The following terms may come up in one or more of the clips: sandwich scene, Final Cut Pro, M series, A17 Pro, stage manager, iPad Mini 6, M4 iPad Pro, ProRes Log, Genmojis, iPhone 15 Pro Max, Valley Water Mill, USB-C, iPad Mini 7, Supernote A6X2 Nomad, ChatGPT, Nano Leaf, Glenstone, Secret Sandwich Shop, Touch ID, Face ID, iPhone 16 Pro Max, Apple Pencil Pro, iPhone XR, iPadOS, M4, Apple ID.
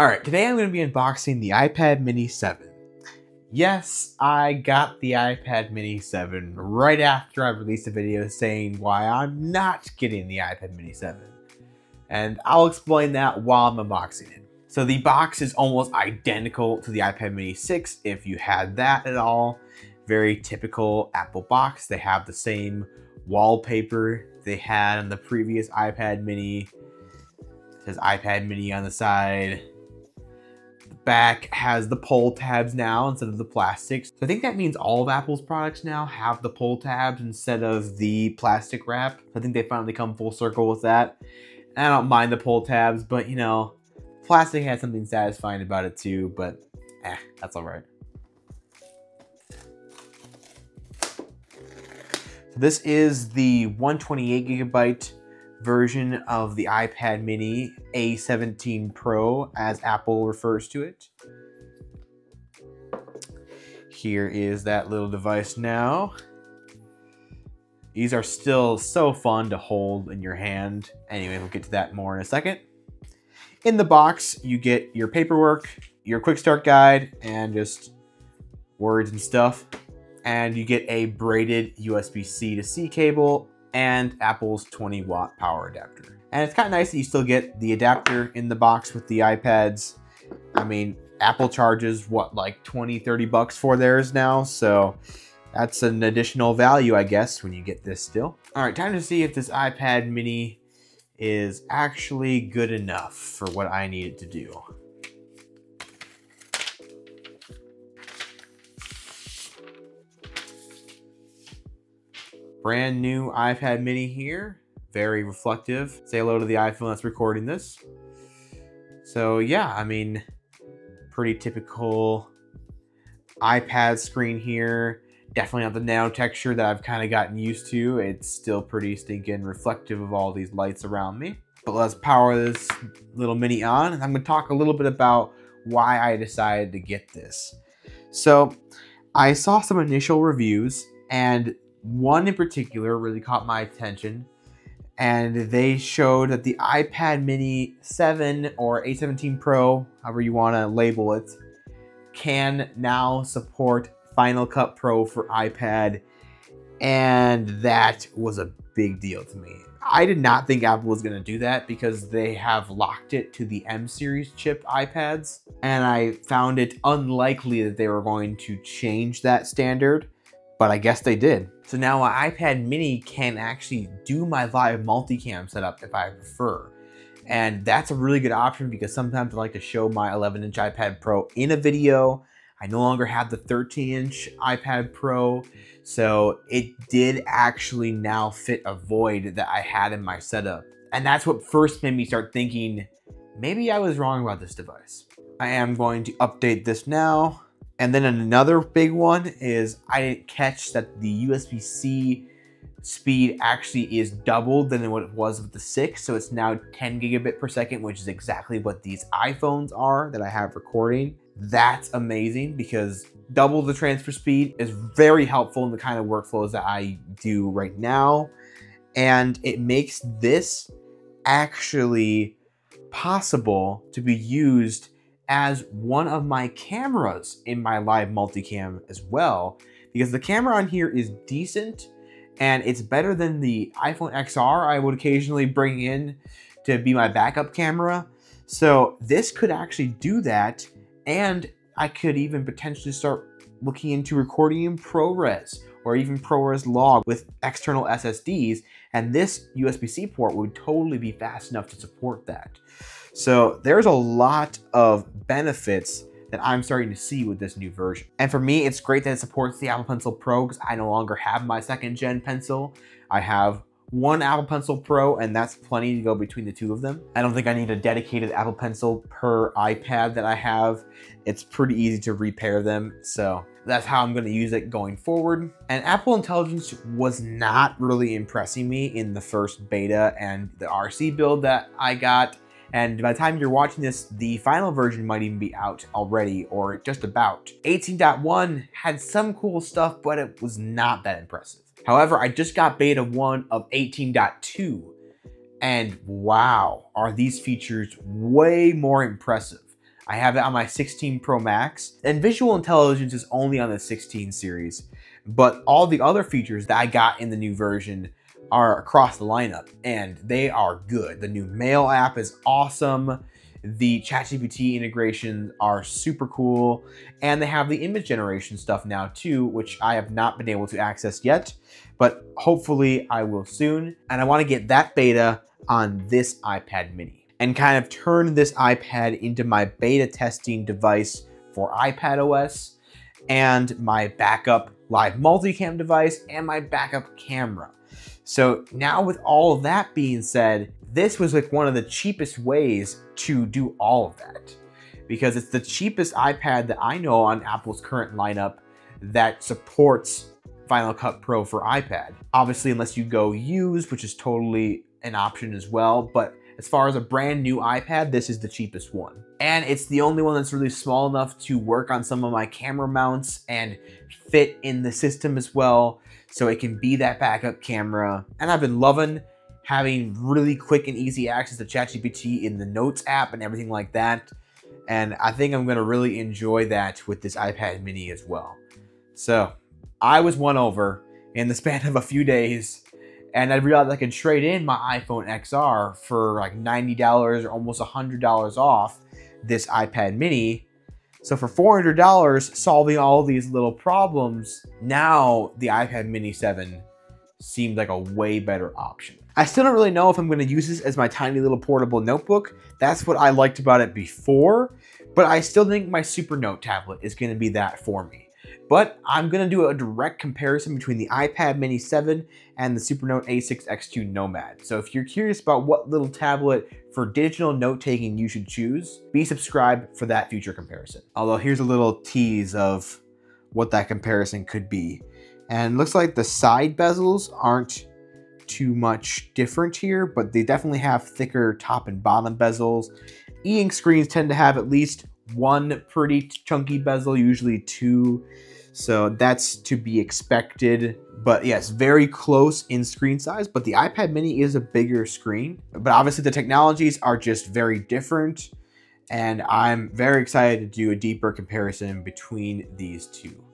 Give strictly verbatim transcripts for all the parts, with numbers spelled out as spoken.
Alright, today I'm going to be unboxing the iPad Mini seven. Yes, I got the iPad Mini seven right after I released a video saying why I'm not getting the iPad Mini seven. And I'll explain that while I'm unboxing it. So the box is almost identical to the iPad Mini six, if you had that at all. Very typical Apple box. They have the same wallpaper they had on the previous iPad Mini. It says iPad Mini on the side. Back has the pull tabs now instead of the plastics. So I think that means all of Apple's products now have the pull tabs instead of the plastic wrap. I think they finally come full circle with that. And I don't mind the pull tabs, but you know, plastic has something satisfying about it too, but eh, that's all right. So this is the one twenty-eight gigabyte version of the iPad Mini A seventeen Pro, as Apple refers to it. Here is that little device now. These are still so fun to hold in your hand. Anyway, we'll get to that more in a second. In the box, you get your paperwork, your quick start guide, and just words and stuff. And you get a braided U S B-C to C cable, and Apple's twenty watt power adapter. And it's kind of nice that you still get the adapter in the box with the iPads. I mean, Apple charges what, like twenty, thirty bucks for theirs now. So that's an additional value, I guess, when you get this still. All right, time to see if this iPad Mini is actually good enough for what I need it to do. Brand new iPad Mini here, very reflective. Say hello to the iPhone that's recording this. So yeah, I mean, pretty typical iPad screen here. Definitely not the nano texture that I've kind of gotten used to. It's still pretty stinking reflective of all these lights around me. But let's power this little Mini on, and I'm gonna talk a little bit about why I decided to get this. So I saw some initial reviews, and one in particular really caught my attention, and they showed that the iPad Mini seven or A seventeen Pro, however you want to label it, can now support Final Cut Pro for iPad, and that was a big deal to me. I did not think Apple was going to do that because they have locked it to the M series chip iPads, and I found it unlikely that they were going to change that standard. But I guess they did. So now my iPad Mini can actually do my live multicam setup if I prefer. And that's a really good option because sometimes I like to show my eleven inch iPad Pro in a video. I no longer have the thirteen inch iPad Pro. So it did actually now fit a void that I had in my setup. And that's what first made me start thinking, maybe I was wrong about this device. I am going to update this now. And then another big one is I didn't catch that the U S B-C speed actually is doubled than what it was with the six. So it's now ten gigabit per second, which is exactly what these iPhones are that I have recording. That's amazing because double the transfer speed is very helpful in the kind of workflows that I do right now. And it makes this actually possible to be used as one of my cameras in my live multicam as well, because the camera on here is decent and it's better than the iPhone X R I would occasionally bring in to be my backup camera. So this could actually do that, and I could even potentially start looking into recording in ProRes or even ProRes Log with external S S Ds, and this U S B-C port would totally be fast enough to support that. So there's a lot of benefits that I'm starting to see with this new version. And for me, it's great that it supports the Apple Pencil Pro because I no longer have my second gen Pencil. I have one Apple Pencil Pro, and that's plenty to go between the two of them. I don't think I need a dedicated Apple Pencil per iPad that I have. It's pretty easy to repair them. So that's how I'm going to use it going forward. And Apple Intelligence was not really impressing me in the first beta and the R C build that I got. And by the time you're watching this, the final version might even be out already, or just about. eighteen point one had some cool stuff, but it was not that impressive. However, I just got beta one of eighteen point two, and wow, are these features way more impressive. I have it on my sixteen Pro Max, and visual intelligence is only on the sixteen series, but all the other features that I got in the new version are across the lineup, and they are good. The new mail app is awesome. The ChatGPT integrations are super cool, and they have the image generation stuff now too, which I have not been able to access yet, but hopefully I will soon. And I want to get that beta on this iPad Mini and kind of turn this iPad into my beta testing device for iPadOS and my backup live multicam device and my backup camera. So now with all of that being said, this was like one of the cheapest ways to do all of that, because it's the cheapest iPad that I know on Apple's current lineup that supports Final Cut Pro for iPad. Obviously, unless you go used, which is totally an option as well, but as far as a brand new iPad, this is the cheapest one. And it's the only one that's really small enough to work on some of my camera mounts and fit in the system as well, so it can be that backup camera. And I've been loving having really quick and easy access to ChatGPT in the Notes app and everything like that. And I think I'm gonna really enjoy that with this iPad Mini as well. So I was won over in the span of a few days, and I realized I can trade in my iPhone X R for like ninety dollars or almost one hundred dollars off this iPad Mini. So for four hundred dollars, solving all these little problems, now the iPad Mini seven seemed like a way better option. I still don't really know if I'm gonna use this as my tiny little portable notebook. That's what I liked about it before, but I still think my Supernote tablet is gonna be that for me. But I'm gonna do a direct comparison between the iPad Mini seven and the Supernote A six X two Nomad. So if you're curious about what little tablet for digital note-taking you should choose, be subscribed for that future comparison. Although here's a little tease of what that comparison could be. And it looks like the side bezels aren't too much different here, but they definitely have thicker top and bottom bezels. E-ink screens tend to have at least one pretty chunky bezel, usually two. So that's to be expected. But yes, very close in screen size, but the iPad Mini is a bigger screen. But obviously the technologies are just very different, and I'm very excited to do a deeper comparison between these two.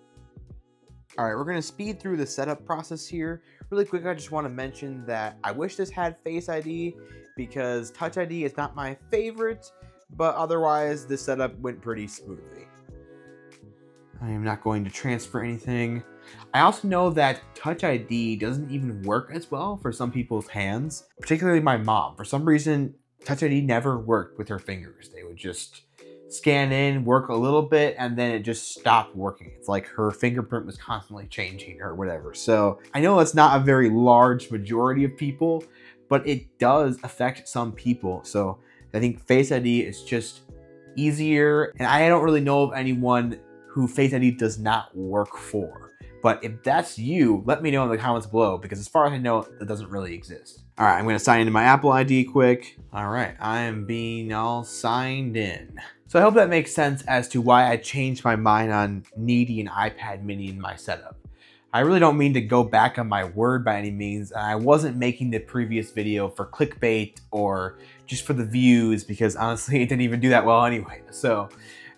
All right, we're gonna speed through the setup process here. Really quick, I just wanna mention that I wish this had Face I D, because Touch I D is not my favorite, but otherwise the setup went pretty smoothly. I am not going to transfer anything. I also know that Touch I D doesn't even work as well for some people's hands, particularly my mom. For some reason, Touch I D never worked with her fingers. They would just scan in, work a little bit, and then it just stopped working. It's like her fingerprint was constantly changing or whatever. So I know that's not a very large majority of people, but it does affect some people. So I think Face I D is just easier. And I don't really know of anyone who Face I D does not work for. But if that's you, let me know in the comments below, because as far as I know, that doesn't really exist. All right, I'm gonna sign into my Apple I D quick. All right, I am being all signed in. So I hope that makes sense as to why I changed my mind on needing an iPad Mini in my setup. I really don't mean to go back on my word by any means, and I wasn't making the previous video for clickbait or just for the views, because honestly, it didn't even do that well anyway. So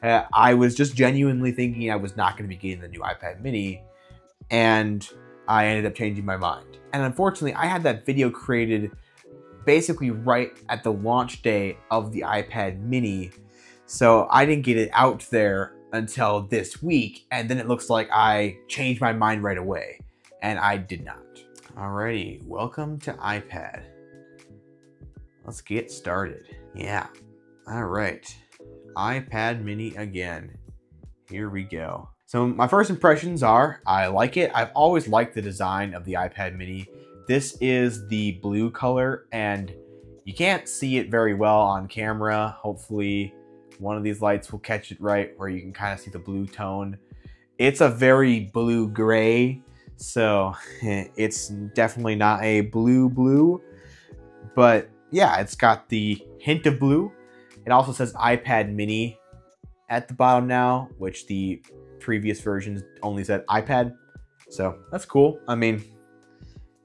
uh, I was just genuinely thinking I was not gonna be getting the new iPad Mini, and I ended up changing my mind. And unfortunately, I had that video created basically right at the launch day of the iPad Mini, so I didn't get it out there until this week, and then it looks like I changed my mind right away, and I did not. Alrighty, welcome to iPad. Let's get started. Yeah, all right. iPad Mini again, here we go. So my first impressions are, I like it. I've always liked the design of the iPad Mini. This is the blue color, and you can't see it very well on camera. Hopefully one of these lights will catch it right where you can kind of see the blue tone. It's a very blue gray, so it's definitely not a blue blue, but yeah, it's got the hint of blue. It also says iPad Mini at the bottom now, which the previous versions only said iPad. So that's cool. I mean,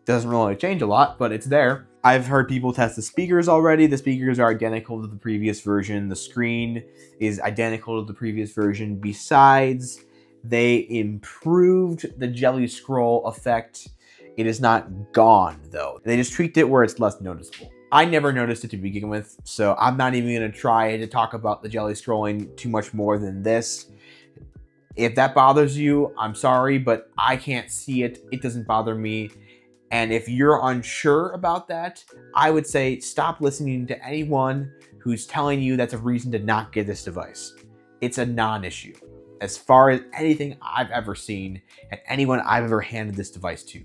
doesn't really change a lot, but it's there. I've heard people test the speakers already. The speakers are identical to the previous version. The screen is identical to the previous version. Besides, they improved the jelly scroll effect. It is not gone though. They just tweaked it where it's less noticeable. I never noticed it to begin with, so I'm not even gonna try to talk about the jelly scrolling too much more than this. If that bothers you, I'm sorry, but I can't see it. It doesn't bother me. And if you're unsure about that, I would say stop listening to anyone who's telling you that's a reason to not get this device. It's a non-issue as far as anything I've ever seen and anyone I've ever handed this device to.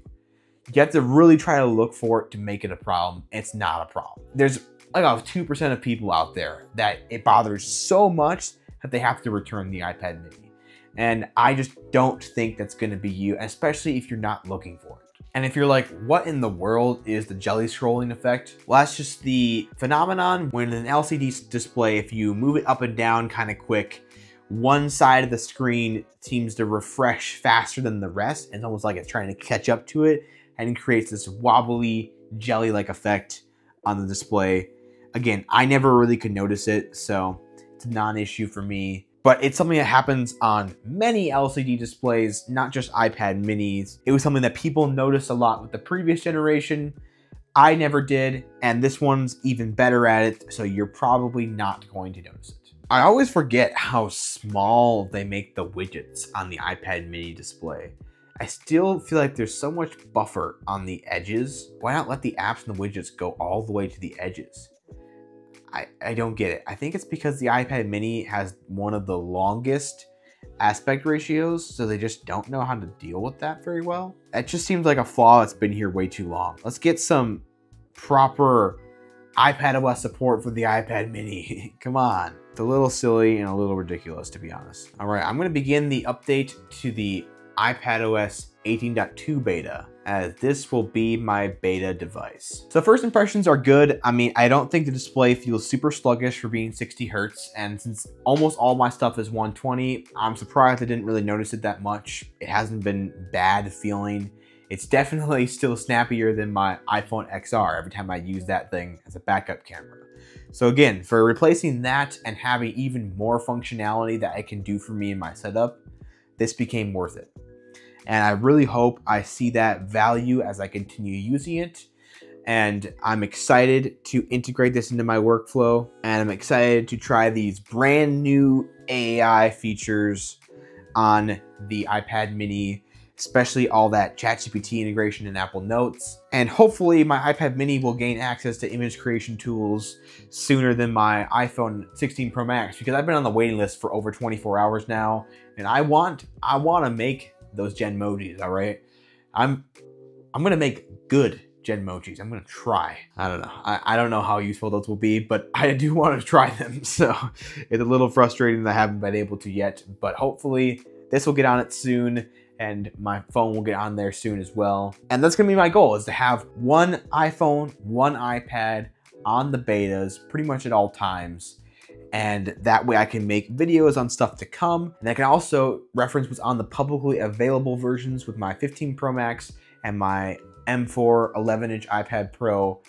You have to really try to look for it to make it a problem. It's not a problem. There's like a two percent of people out there that it bothers so much that they have to return the iPad Mini. And I just don't think that's gonna be you, especially if you're not looking for it. And if you're like, what in the world is the jelly scrolling effect? Well, that's just the phenomenon when an L C D display, if you move it up and down kind of quick, one side of the screen seems to refresh faster than the rest. It's almost like it's trying to catch up to it and it creates this wobbly, jelly-like effect on the display. Again, I never really could notice it, so it's a non-issue for me. But it's something that happens on many L C D displays, not just iPad minis. It was something that people noticed a lot with the previous generation. I never did, and this one's even better at it, so you're probably not going to notice it. I always forget how small they make the widgets on the iPad mini display. I still feel like there's so much buffer on the edges. Why not let the apps and the widgets go all the way to the edges? I, I don't get it. I think it's because the iPad mini has one of the longest aspect ratios, so they just don't know how to deal with that very well. It just seems like a flaw that's been here way too long. Let's get some proper iPadOS support for the iPad mini. Come on. It's a little silly and a little ridiculous, to be honest. All right, I'm gonna begin the update to the iPadOS eighteen point two beta, as this will be my beta device. So first impressions are good. I mean, I don't think the display feels super sluggish for being sixty hertz, and since almost all my stuff is one twenty, I'm surprised I didn't really notice it that much. It hasn't been bad feeling. It's definitely still snappier than my iPhone X R every time I use that thing as a backup camera. So again, for replacing that and having even more functionality that it can do for me in my setup, this became worth it. And I really hope I see that value as I continue using it. And I'm excited to integrate this into my workflow. And I'm excited to try these brand new A I features on the iPad mini, especially all that ChatGPT integration and Apple Notes. And hopefully my iPad mini will gain access to image creation tools sooner than my iPhone sixteen Pro Max, because I've been on the waiting list for over twenty-four hours now. And I want, I want to make those Genmojis, all right? I'm I'm gonna make good Genmojis. I'm gonna try. I don't know. I, I don't know how useful those will be, but I do want to try them. So it's a little frustrating that I haven't been able to yet, but hopefully this will get on it soon and my phone will get on there soon as well. And that's gonna be my goal, is to have one iPhone, one iPad on the betas pretty much at all times. And that way I can make videos on stuff to come. And I can also reference what's on the publicly available versions with my fifteen Pro Max and my M four eleven inch iPad Pro.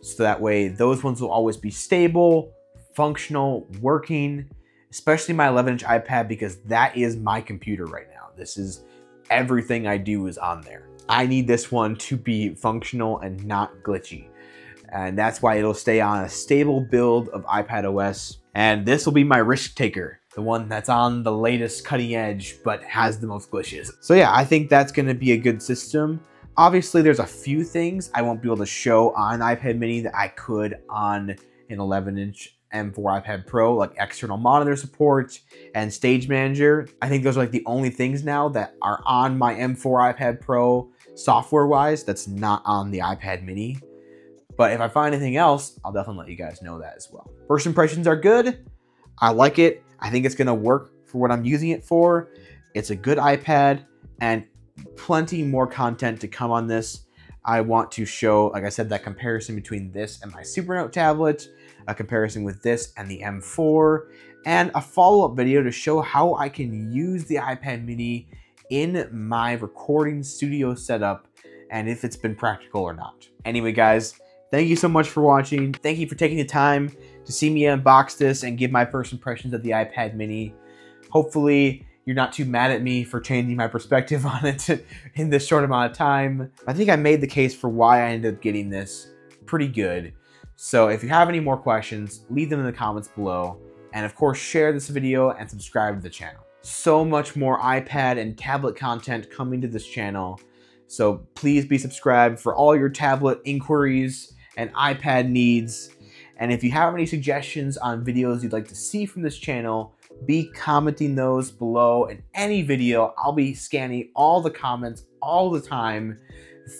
So that way those ones will always be stable, functional, working, especially my eleven inch iPad, because that is my computer right now. This is everything I do is on there. I need this one to be functional and not glitchy. And that's why it'll stay on a stable build of iPadOS. And this will be my risk taker, the one that's on the latest cutting edge, but has the most glitches. So yeah, I think that's gonna be a good system. Obviously there's a few things I won't be able to show on iPad mini that I could on an eleven inch M four iPad Pro, like external monitor support and stage manager. I think those are like the only things now that are on my M four iPad Pro software-wise that's not on the iPad mini. But if I find anything else, I'll definitely let you guys know that as well. First impressions are good. I like it. I think it's gonna work for what I'm using it for. It's a good iPad and plenty more content to come on this. I want to show, like I said, that comparison between this and my Supernote tablet, a comparison with this and the M four, and a follow-up video to show how I can use the iPad mini in my recording studio setup and if it's been practical or not. Anyway, guys, Thank you so much for watching. Thank you for taking the time to see me unbox this and give my first impressions of the iPad Mini. Hopefully you're not too mad at me for changing my perspective on it in this short amount of time. I think I made the case for why I ended up getting this pretty good. So if you have any more questions, leave them in the comments below. And of course, share this video and subscribe to the channel. So much more iPad and tablet content coming to this channel. So please be subscribed for all your tablet inquiries and iPad needs. And if you have any suggestions on videos you'd like to see from this channel, be commenting those below in any video. I'll be scanning all the comments all the time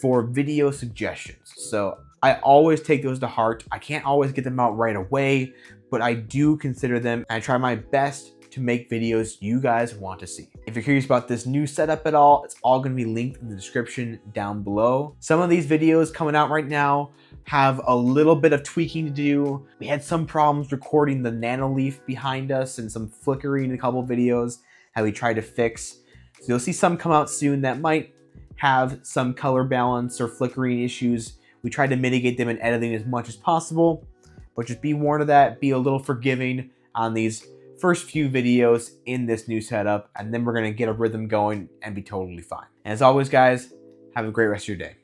for video suggestions. So I always take those to heart. I can't always get them out right away, but I do consider them. I try my best to make videos you guys want to see. If you're curious about this new setup at all, it's all gonna be linked in the description down below. Some of these videos coming out right now have a little bit of tweaking to do. We had some problems recording the Nano Leaf behind us and some flickering in a couple videos that we tried to fix. So you'll see some come out soon that might have some color balance or flickering issues. We tried to mitigate them in editing as much as possible, but just be warned of that. Be a little forgiving on these first few videos in this new setup, and then we're gonna get a rhythm going and be totally fine. And as always, guys, have a great rest of your day.